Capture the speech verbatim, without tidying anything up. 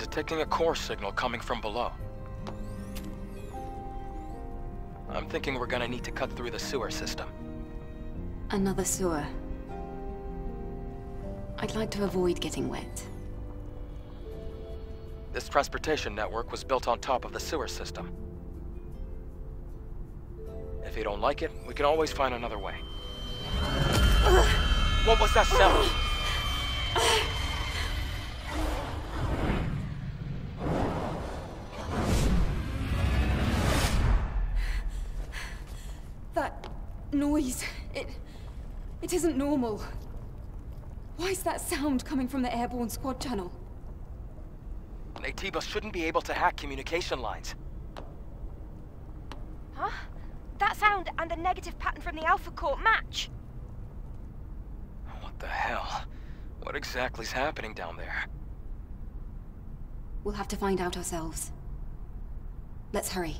and detecting a core signal coming from below. I'm thinking we're gonna need to cut through the sewer system. Another sewer. I'd like to avoid getting wet. This transportation network was built on top of the sewer system. If you don't like it, we can always find another way. Uh, what was that sound? Uh, uh, That noise, it, it isn't normal. Why is that sound coming from the airborne squad channel? Naytiba shouldn't be able to hack communication lines. Huh? That sound and the negative pattern from the Alpha Corp match. What the hell? What exactly is happening down there? We'll have to find out ourselves. Let's hurry.